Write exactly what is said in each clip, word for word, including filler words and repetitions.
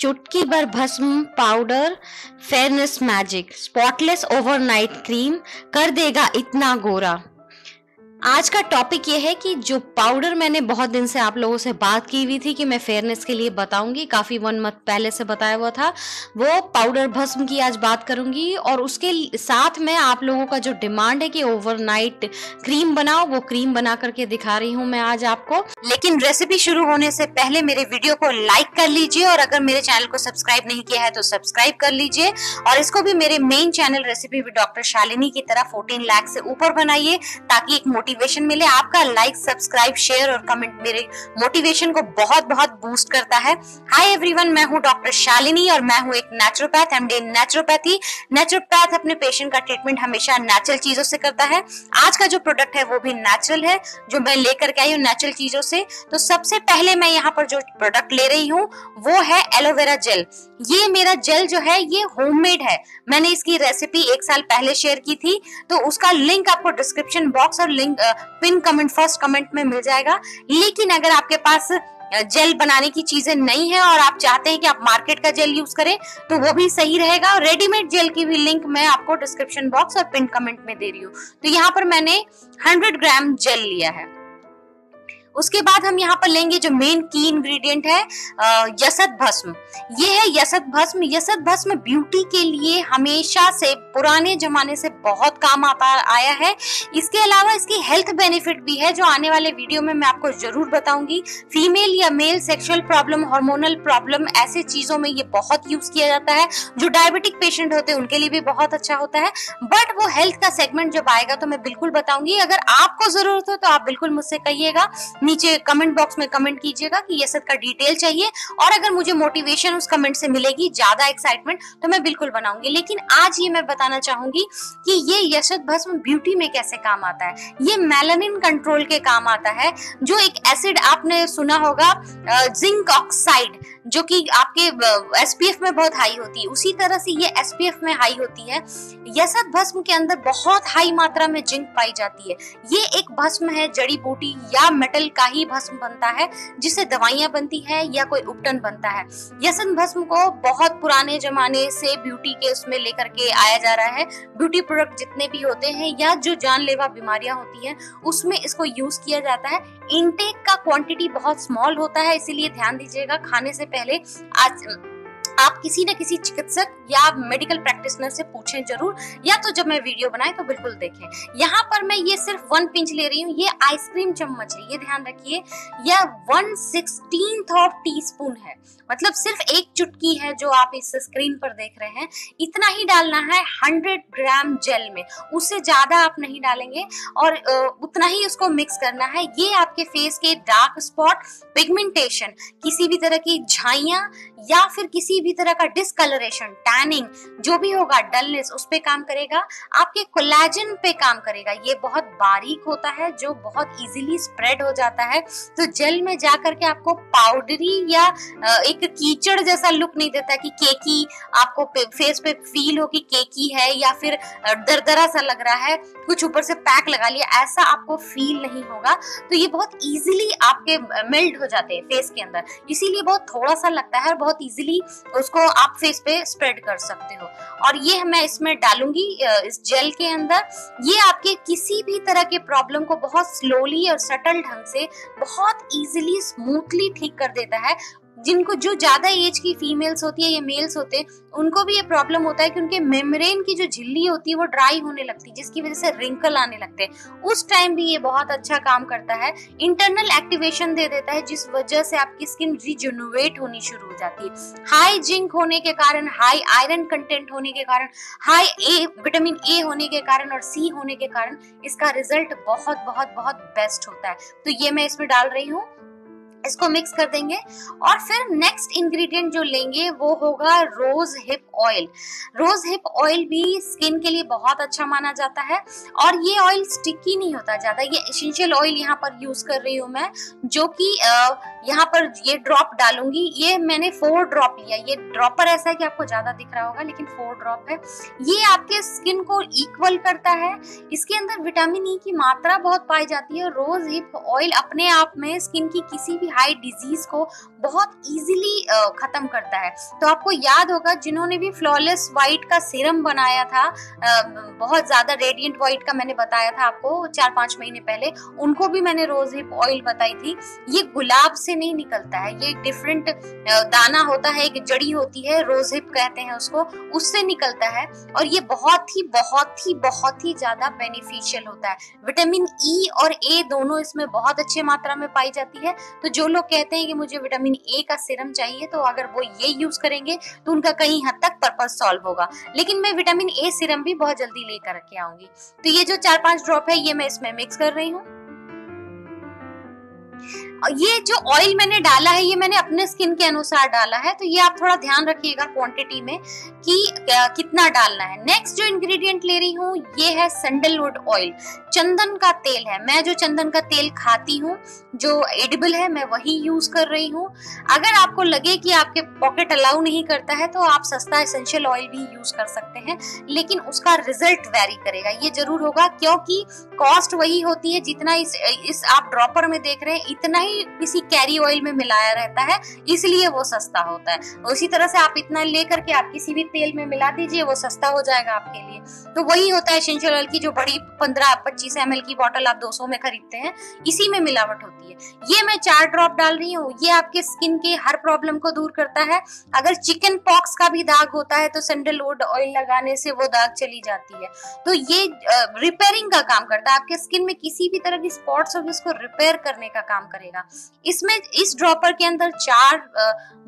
चुटकी भर भस्म powder, fairness magic, spotless overnight cream कर देगा इतना गोरा। आज का टॉपिक ये है कि जो पाउडर मैंने बहुत दिन से आप लोगों से बात की हुई थी कि मैं फेयरनेस के लिए बताऊंगी, काफ़ी वन मंथ पहले से बताया हुआ था, वो पाउडर भस्म की आज बात करूंगी। और उसके साथ मैं आप लोगों का जो डिमांड है कि ओवरनाइट क्रीम बनाओ, वो क्रीम बना करके दिखा रही हूं मैं आज आपको। लेकिन रेसिपी शुरू होने से पहले मेरे वीडियो को लाइक कर लीजिए, और अगर मेरे चैनल को सब्सक्राइब नहीं किया है तो सब्सक्राइब कर लीजिए, और इसको भी मेरे main channel recipe with doctor Shalini की तरह फोर्टीन लाख से ऊपर बनाइए ताकि एक मोटिवेशन मिले। आपका लाइक, सब्सक्राइब, शेयर और कमेंट मेरे मोटिवेशन को बहुत बहुत बूस्ट करता है। हाय एवरीवन, मैं हूं डॉक्टर शालिनी और मैं हूं एक नेचुरोपैथ, एमडी नेचुरोपैथी। नेचुरोपैथ अपने पेशेंट का ट्रीटमेंट हमेशा नेचुरल चीजों से करता है। आज का जो प्रोडक्ट है वो भी नेचुरल है, जो मैं लेकर के आई हूँ नेचुरल चीजों से। तो सबसे पहले मैं यहाँ पर जो प्रोडक्ट ले रही हूँ वो है एलोवेरा जेल। ये मेरा जेल जो है ये होममेड है। मैंने इसकी रेसिपी एक साल पहले शेयर की थी, तो उसका लिंक आपको डिस्क्रिप्शन बॉक्स और link pin comment first comment में मिल जाएगा। लेकिन अगर आपके पास जेल बनाने की चीजें नहीं है और आप चाहते हैं कि आप मार्केट का जेल यूज करें तो वो भी सही रहेगा। रेडीमेड जेल की भी लिंक मैं आपको डिस्क्रिप्शन बॉक्स और पिन कमेंट में दे रही हूँ। तो यहाँ पर मैंने हंड्रेड ग्राम जेल लिया है। उसके बाद हम यहाँ पर लेंगे जो मेन की इंग्रेडिएंट है, यशद भस्म। ये है यशद भस्म। यशद भस्म ब्यूटी के लिए हमेशा से पुराने जमाने से बहुत काम आता आया है। इसके अलावा इसकी हेल्थ बेनिफिट भी है जो आने वाले वीडियो में मैं आपको जरूर बताऊंगी। फीमेल या male sexual problem, hormonal problem, ऐसे चीजों में ये बहुत यूज किया जाता है। जो डायबिटिक पेशेंट होते हैं उनके लिए भी बहुत अच्छा होता है। बट वो हेल्थ का सेगमेंट जब आएगा तो मैं बिल्कुल बताऊंगी। अगर आपको जरूरत हो तो आप बिल्कुल मुझसे कहिएगा, नीचे कमेंट बॉक्स में कमेंट कीजिएगा कि यशद का डिटेल चाहिए। और अगर मुझे मोटिवेशन उस कमेंट से मिलेगी, ज्यादा एक्साइटमेंट, तो मैं बिल्कुल बनाऊंगी। लेकिन आज ये मैं बताना चाहूंगी कि ये यशद भस्म ब्यूटी में कैसे काम आता है। ये मेलानिन कंट्रोल के काम आता है, जो एक एसिड आपने सुना होगा जिंक ऑक्साइड, जो कि आपके एसपीएफ में बहुत हाई होती है, उसी तरह से ये एसपीएफ में हाई होती है। यशद भस्म के अंदर बहुत हाई मात्रा में जिंक पाई जाती है। ये एक भस्म है, जड़ी बूटी या मेटल का ही भस्म बनता है जिससे दवाइयां बनती है या कोई उपटन बनता है। यशद भस्म को बहुत पुराने जमाने से ब्यूटी के उसमें लेकर के आया जा रहा है। ब्यूटी प्रोडक्ट जितने भी होते हैं या जो जानलेवा बीमारियां होती हैं उसमें इसको यूज किया जाता है। इनटेक का क्वांटिटी बहुत स्मॉल होता है, इसीलिए ध्यान दीजिएगा। खाने से पहले आज आप किसी न किसी चिकित्सक या मेडिकल प्रैक्टिशनर से पूछें जरूर, या तो जब मैं वीडियो बनाए तो बिल्कुल देखें। यहाँ पर मैं ये सिर्फ वन पिंच ले रही हूँ। ये आइसक्रीम चम्मच है, ये ध्यान रखिए। यह वन सिक्सटींथ ऑफ टीस्पून है, मतलब सिर्फ एक चुटकी है जो आप इस स्क्रीन पर देख रहे हैं। इतना ही डालना है हंड्रेड ग्राम जेल में, उससे ज्यादा आप नहीं डालेंगे, और उतना ही उसको मिक्स करना है। ये आपके फेस के डार्क स्पॉट, पिगमेंटेशन, किसी भी तरह की झाइयां या फिर किसी भी तरह का डिसकलरेशन, टैनिंग, जो भी होगा, डलनेस, उस पे काम करेगा। आपके कोलेजन पे काम करेगा। ये बहुत बारीक होता है जो बहुत इजीली स्प्रेड हो जाता है, तो जेल में जा करके आपको पाउडरी या एक कीचड़ जैसा लुक नहीं देता कि केकी आपको पे, फेस पे फील हो कि केकी है या फिर दरदरा सा लग रहा है, कुछ ऊपर से पैक लगा लिया, ऐसा आपको फील नहीं होगा। तो ये बहुत इजीली आपके मेल्ट हो जाते हैं फेस के अंदर, इसीलिए बहुत थोड़ा सा लगता है और बहुत इजीली उसको आप फेस पे स्प्रेड कर सकते हो। और ये मैं इसमें डालूंगी इस जेल के अंदर। ये आपके किसी भी तरह के प्रॉब्लम को बहुत स्लोली और सटल ढंग से बहुत इजीली, स्मूथली ठीक कर देता है। जिनको जो ज्यादा एज की फीमेल्स होती है या मेल्स होते हैं उनको भी ये प्रॉब्लम होता है कि उनके मेम्ब्रेन की जो झिल्ली होती है वो ड्राई होने लगती है, जिसकी वजह से रिंकल आने लगते हैं। उस टाइम भी ये बहुत अच्छा काम करता है, इंटरनल एक्टिवेशन दे देता है, जिस वजह से आपकी स्किन रिजुनुवेट होनी शुरू हो जाती है। हाई जिंक होने के कारण, हाई आयरन कंटेंट होने के कारण, हाई ए विटामिन ए होने के कारण और सी होने के कारण इसका रिजल्ट बहुत बहुत बहुत बेस्ट होता है। तो ये मैं इसमें डाल रही हूँ, इसको मिक्स कर देंगे। और फिर नेक्स्ट इंग्रेडिएंट जो लेंगे वो होगा rose hip oil. Rose hip oil भी स्किन के लिए बहुत अच्छा माना जाता है, और ये ऑयल स्टिकी नहीं होता ज्यादा। ये एसेंशियल ऑयल यहाँ पर यूज कर रही हूँ मैं, जो कि यहाँ पर ये ड्रॉप डालूंगी। ये मैंने फोर ड्रॉप लिया। ये ड्रॉपर ऐसा है कि आपको ज्यादा दिख रहा होगा, लेकिन फोर ड्रॉप है। ये आपके स्किन को इक्वल करता है। इसके अंदर विटामिन ई की मात्रा बहुत पाई जाती है। रोज हिप ऑयल अपने आप में स्किन की किसी भी भी हाई डिजीज को बहुत इजीली खत्म करता है। तो आपको याद होगा जिन्होंने भी फ्लॉलेस वाइट का सीरम बनाया था, बहुत ज़्यादा रेडियंट वाइट का मैंने बताया था आपको चार पाँच महीने पहले, उनको भी मैंने रोज हिप ऑयल बताई थी। ये गुलाब से नहीं निकलता है, ये एक डिफरेंट दाना होता है, एक जड़ी होती है, रोज हिप कहते हैं उसको, उससे निकलता है और ये बहुत ही बहुत ही बहुत ही ज्यादा बेनिफिशियल होता है। विटामिन ई और ए दोनों इसमें बहुत अच्छे मात्रा में पाई जाती है। तो जो लोग कहते हैं कि मुझे विटामिन ए का सीरम चाहिए, तो अगर वो ये यूज करेंगे तो उनका कहीं हद तक पर्पज सॉल्व होगा। लेकिन मैं विटामिन ए सीरम भी बहुत जल्दी लेकर के आऊंगी। तो ये जो चार पांच ड्रॉप है ये मैं इसमें मिक्स कर रही हूँ। ये जो ऑयल मैंने डाला है ये मैंने अपने स्किन के अनुसार डाला है, तो ये आप थोड़ा ध्यान रखिएगा क्वांटिटी में कि कितना डालना है। नेक्स्ट जो इंग्रेडिएंट ले रही हूँ ये है सैंडलवुड ऑयल, चंदन का तेल है। मैं जो चंदन का तेल खाती हूँ जो एडिबल है मैं वही यूज कर रही हूँ। अगर आपको लगे कि आपके पॉकेट अलाउ नहीं करता है तो आप सस्ता एसेंशियल ऑयल भी यूज कर सकते हैं, लेकिन उसका रिजल्ट वेरी करेगा ये जरूर होगा, क्योंकि कॉस्ट वही होती है जितना इस, इस आप ड्रॉपर में देख रहे हैं इतना ही किसी कैरी ऑयल में मिलाया रहता है, इसलिए वो सस्ता होता है। उसी तरह से आप इतना लेकर के आप किसी भी तेल में मिला दीजिए, वो सस्ता हो जाएगा आपके लिए। तो वही होता है एसेंशियल ऑयल की जो बड़ी पंद्रह पच्चीस एम एल की बॉटल आप दो सौ में खरीदते हैं, इसी में मिलावट होती है। ये मैं चार ड्रॉप डाल रही हूँ, ये आपके स्किन के हर प्रॉब्लम को दूर करता है। अगर चिकन पॉक्स का भी दाग होता है तो सैंडलवुड ऑयल लगाने से वो दाग चली जाती है। तो ये रिपेयरिंग का काम करता है, आपके स्किन में किसी भी तरह की स्पॉट्स होगी उसको रिपेयर करने का काम करेगा। इसमें इस ड्रॉपर के अंदर चार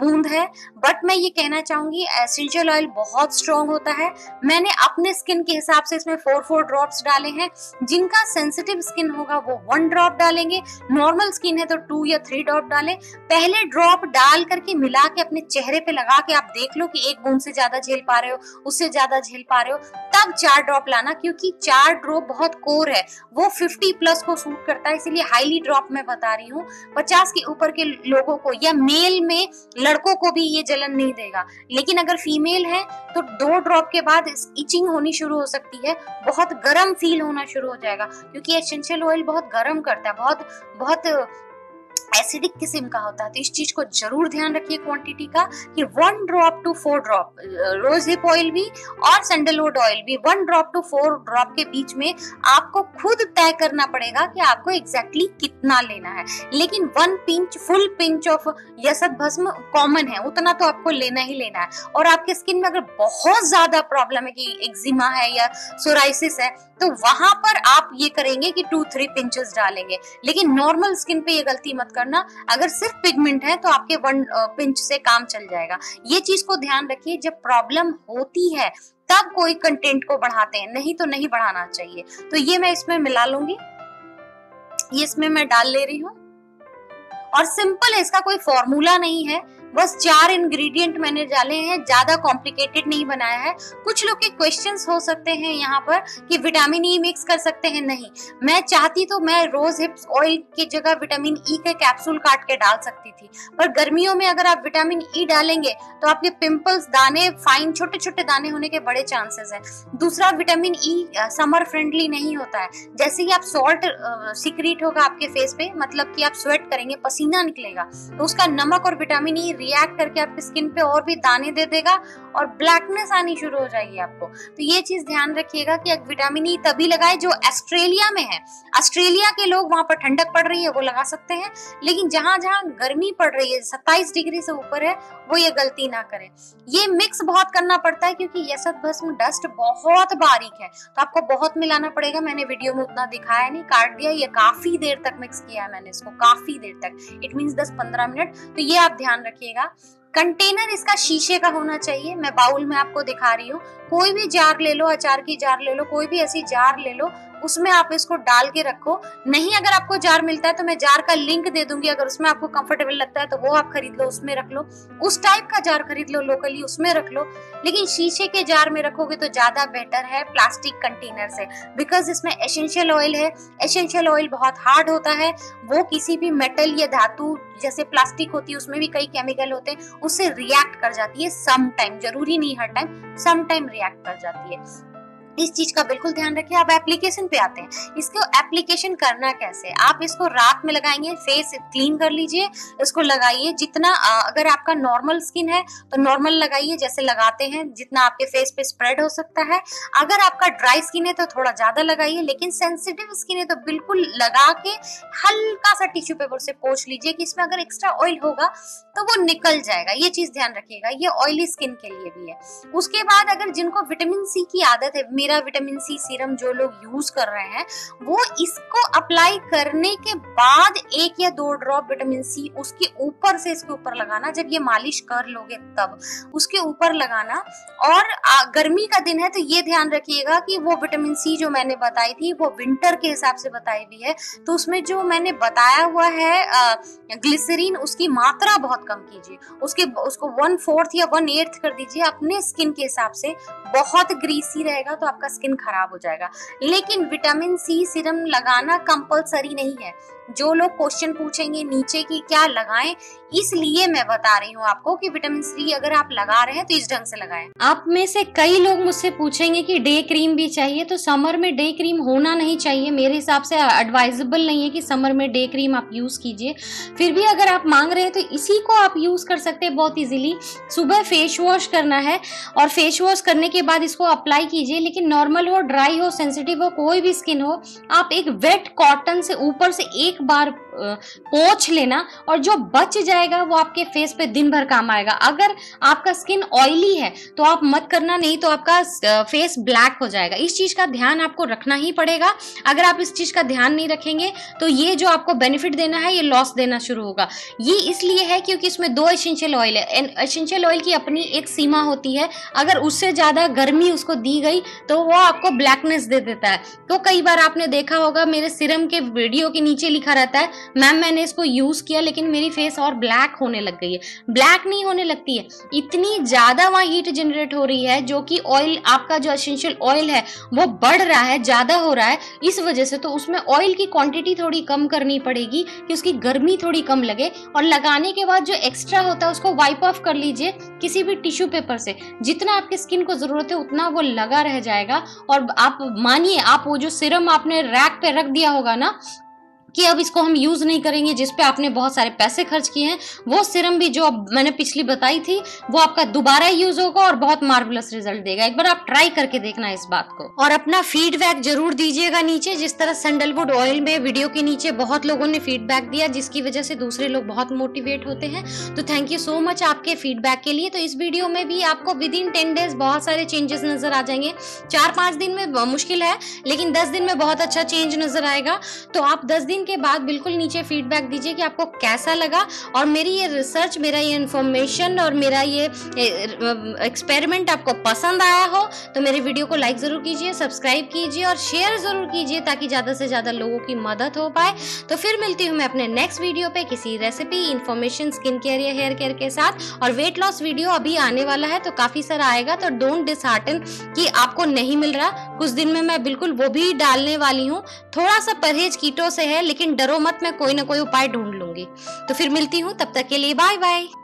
बूंद है, बट मैं ये कहना चाहूंगी एसेंशियल ऑयल बहुत स्ट्रॉन्ग होता है। मैंने अपने स्किन के हिसाब से इसमें फोर फोर ड्रॉप्स डाले हैं। जिनका सेंसिटिव स्किन होगा वो वन ड्रॉप डालेंगे, नॉर्मल स्किन है तो टू या थ्री ड्रॉप डालें। पहले ड्रॉप डाल करके मिला के अपने चेहरे पे लगा के आप देख लो कि एक बूंद से ज्यादा झेल पा रहे हो, उससे ज्यादा झेल पा रहे हो, तब चार ड्रॉप लाना, क्योंकि चार ड्रॉप बहुत कोर है, वो फिफ्टी प्लस को सूट करता है, इसीलिए हाईली ड्रॉप मैं बता रही हूँ। पचास के ऊपर के लोगों को या मेल में लड़कों को भी ये जलन नहीं देगा, लेकिन अगर फीमेल है तो दो ड्रॉप के बाद इचिंग होनी शुरू हो सकती है, बहुत गर्म फील होना शुरू हो जाएगा, क्योंकि एसेंशियल ऑयल बहुत गर्म करता है, बहुत बहुत एसिडिक किस्म का होता है। तो इस चीज को जरूर ध्यान रखिए क्वांटिटी का कि one drop two four drop rose hip oil भी और सैंडलवुड ऑयल भी one drop two four drop के बीच में आपको खुद तय करना पड़ेगा कि आपको एग्जैक्टली कितना लेना है। लेकिन one pinch full pinch of यशद भस्म कॉमन है, उतना तो आपको लेना ही लेना है। और आपके स्किन में अगर बहुत ज्यादा प्रॉब्लम है कि एक्जिमा है या सोराइसिस है तो वहां पर आप ये करेंगे कि टू थ्री पिंचेस डालेंगे, लेकिन नॉर्मल स्किन पे ये गलती मत करना। अगर सिर्फ पिगमेंट है तो आपके वन पिंच से काम चल जाएगा। ये चीज को ध्यान रखिए, जब प्रॉब्लम होती है तब कोई कंटेंट को बढ़ाते हैं, नहीं तो नहीं बढ़ाना चाहिए। तो ये मैं इसमें मिला लूंगी, ये इसमें मैं डाल ले रही हूँ और सिंपल है, इसका कोई फॉर्मूला नहीं है, बस चार इंग्रेडिएंट मैंने डाले हैं, ज्यादा कॉम्प्लिकेटेड नहीं बनाया है। कुछ लोग के क्वेश्चंस हो सकते हैं यहाँ पर कि विटामिन ई मिक्स कर सकते हैं, नहीं, मैं चाहती तो मैं रोज हिप्स ऑयल की जगह विटामिन ई के कैप्सूल काट के डाल सकती थी, पर गर्मियों में अगर आप विटामिन ई डालेंगे तो आपके पिंपल्स, दाने, फाइन छोटे छोटे दाने होने के बड़े चांसेस है। दूसरा, विटामिन ई समर फ्रेंडली नहीं होता है, जैसे ही आप सॉल्ट सीक्रेट होगा आपके फेस पे, मतलब कि आप स्वेट करेंगे, पसीना निकलेगा, तो उसका नमक और विटामिन ई रिएक्ट करके आपके स्किन पे और भी दाने दे देगा और ब्लैकनेस आनी शुरू हो जाएगी आपको। तो ये चीज ध्यान रखिएगा कि विटामिन ई तभी लगाएं जो ऑस्ट्रेलिया में है। ऑस्ट्रेलिया के लोग, वहां पर ठंडक पड़ रही है वो लगा सकते हैं, लेकिन जहां जहां गर्मी पड़ रही है सत्ताईस डिग्री से ऊपर है वो ये गलती ना करें। ये मिक्स बहुत करना पड़ता है क्योंकि यशद भस्म डस्ट बहुत बारीक है, तो आपको बहुत मिलाना पड़ेगा। मैंने वीडियो में उतना दिखाया नहीं, काट दिया, ये काफी देर तक मिक्स किया है मैंने इसको, काफी देर तक, इट मींस दस पंद्रह मिनट। तो ये आप ध्यान रखिए। कंटेनर इसका शीशे का होना चाहिए, मैं बाउल में आपको दिखा रही हूँ। कोई भी जार ले लो, अचार की जार ले लो, कोई भी ऐसी जार ले लो, उसमें आप इसको डाल के रखो। नहीं अगर आपको जार मिलता है तो मैं जार का लिंक दे दूंगी, अगर उसमें आपको कंफर्टेबल लगता है तो वो आप खरीद लो, उसमें रख लो, उस टाइप का जार खरीद लो लोकली, उसमें रख लो। लेकिन शीशे के जार में रखोगे तो ज्यादा बेटर है प्लास्टिक कंटेनर से, बिकॉज इसमें एसेंशियल ऑयल है। एसेंशियल ऑयल बहुत हार्ड होता है, वो किसी भी मेटल या धातु, जैसे प्लास्टिक होती है उसमें भी कई केमिकल होते हैं, उससे रिएक्ट कर जाती है सम टाइम, जरूरी नहीं हर टाइम, सम टाइम रिएक्ट कर जाती है। इस चीज का बिल्कुल ध्यान रखिए। अब एप्लीकेशन पे आते हैं, इसको एप्लीकेशन करना कैसे, आप इसको रात में लगाएंगे, फेस क्लीन कर लीजिए, इसको लगाइए जितना, अगर आपका नॉर्मल स्किन है तो नॉर्मल लगाइए जैसे लगाते हैं, जितना आपके फेस पे स्प्रेड हो सकता है। अगर आपका ड्राई स्किन है तो थोड़ा ज्यादा लगाइए, लेकिन सेंसिटिव स्किन है तो बिल्कुल लगा के हल्का सा टिश्यू पेपर से पोंछ लीजिए कि इसमें अगर एक्स्ट्रा ऑयल होगा तो वो निकल जाएगा, ये चीज ध्यान रखिएगा। ये ऑयली स्किन के लिए भी है। उसके बाद अगर जिनको विटामिन सी की आदत है, मेरा विटामिन सी सीरम जो लोग यूज कर रहे हैं वो इसको अप्लाई करने के बाद एक या दो ड्रॉप विटामिन सी उसके ऊपर से, इसके ऊपर लगाना, जब ये मालिश कर लोगे तब उसके ऊपर लगाना। और गर्मी का दिन है तो ये ध्यान रखिएगा कि वो विटामिन सी जो मैंने बताई थी वो विंटर के हिसाब से बताई हुई है, तो उसमें जो मैंने बताया हुआ है ग्लिसरीन, उसकी मात्रा बहुत कम कीजिए, उसके उसको वन फोर्थ या वन एट्थ कर दीजिए अपने स्किन के हिसाब से। बहुत ग्रीसी रहेगा तो आपका स्किन खराब हो जाएगा। लेकिन विटामिन सी सीरम लगाना कंपलसरी नहीं है। जो लोग क्वेश्चन पूछेंगे नीचे की क्या लगाएं, इसलिए मैं बता रही हूँ आपको कि विटामिन सी अगर आप लगा रहे हैं तो इस ढंग से लगाएं। आप में से कई लोग मुझसे पूछेंगे कि डे क्रीम भी चाहिए, तो समर में डे क्रीम होना नहीं चाहिए। मेरे हिसाब से एडवाइजेबल नहीं है कि समर में डे क्रीम आप यूज कीजिए। फिर भी अगर आप मांग रहे हैं तो इसी को आप यूज कर सकते हैं बहुत ईजिली। सुबह फेस वॉश करना है और फेस वॉश करने के बाद इसको अप्लाई कीजिए, लेकिन नॉर्मल हो, ड्राई हो, सेंसिटिव हो, कोई भी स्किन हो, आप एक वेट कॉटन से ऊपर से एक बार पोंछ लेना और जो बच जाएगा वो आपके फेस पे दिन भर काम आएगा। अगर आपका स्किन ऑयली है तो आप मत करना, नहीं तो आपका फेस ब्लैक हो जाएगा। इस चीज का ध्यान आपको रखना ही पड़ेगा। अगर आप इस चीज का ध्यान नहीं रखेंगे तो ये जो आपको बेनिफिट देना है ये लॉस देना शुरू होगा। ये इसलिए है क्योंकि इसमें दो एसेंशियल ऑयल है। एसेंशियल ऑयल की अपनी एक सीमा होती है, अगर उससे ज्यादा गर्मी उसको दी गई तो वो आपको ब्लैकनेस दे देता है। तो कई बार आपने देखा होगा मेरे सीरम के वीडियो के नीचे लिखा रहता है, मैम मैंने इसको यूज किया लेकिन मेरी फेस और ब्लैक होने लग गई है। ब्लैक नहीं होने लगती है, इतनी ज्यादा वहां हीट जनरेट हो रही है जो कि ऑयल, आपका जो एसेंशियल ऑयल है वो बढ़ रहा है, ज्यादा हो रहा है इस वजह से। तो उसमें ऑयल की क्वांटिटी थोड़ी कम करनी पड़ेगी कि उसकी गर्मी थोड़ी कम लगे, और लगाने के बाद जो एक्स्ट्रा होता है उसको वाइप ऑफ कर लीजिए किसी भी टिश्यू पेपर से। जितना आपकी स्किन को जरूरत है उतना वो लगा रह जाएगा। और आप मानिए, आप वो जो सीरम आपने रैक पे रख दिया होगा ना कि अब इसको हम यूज नहीं करेंगे, जिस पे आपने बहुत सारे पैसे खर्च किए हैं, वो सीरम भी जो मैंने पिछली बताई थी वो आपका दोबारा यूज होगा और बहुत मार्वलस रिजल्ट देगा। एक बार आप ट्राई करके देखना इस बात को, और अपना फीडबैक जरूर दीजिएगा नीचे। जिस तरह सैंडलवुड ऑयल में वीडियो के नीचे बहुत लोगों ने फीडबैक दिया, जिसकी वजह से दूसरे लोग बहुत मोटिवेट होते हैं, तो थैंक यू सो मच आपके फीडबैक के लिए। तो इस वीडियो में भी आपको विद इन टेन डेज बहुत सारे चेंजेस नजर आ जाएंगे। चार पांच दिन में मुश्किल है, लेकिन दस दिन में बहुत अच्छा चेंज नजर आएगा। तो आप दस दिन के बाद बिल्कुल नीचे फीडबैक दीजिए कि आपको कैसा लगा। और मेरी ये रिसर्च, मेरा ये इन्फॉर्मेशन और मेरा ये एक्सपेरिमेंट आपको पसंद आया हो तो मेरे वीडियो को लाइक ज़रूर कीजिए, सब्सक्राइब कीजिए और शेयर ज़रूर कीजिए ताकि ज़्यादा से ज़्यादा लोगों की मदद हो पाए। तो फिर मिलती हूँ मैं अपने नेक्स्ट वीडियो पे किसी रेसिपी, इन्फॉर्मेशन, स्किन केयर या हेयर केयर के साथ। और वेट लॉस वीडियो अभी आने वाला है तो काफ़ी सारा आएगा, तो डोंट डिसहार्टन कि आपको नहीं मिल रहा। कुछ दिन में मैं बिल्कुल वो भी डालने वाली हूँ। थोड़ा सा परहेज कीटो से है, लेकिन डरो मत, मैं कोई ना कोई उपाय ढूंढ लूंगी। तो फिर मिलती हूँ, तब तक के लिए बाय बाय।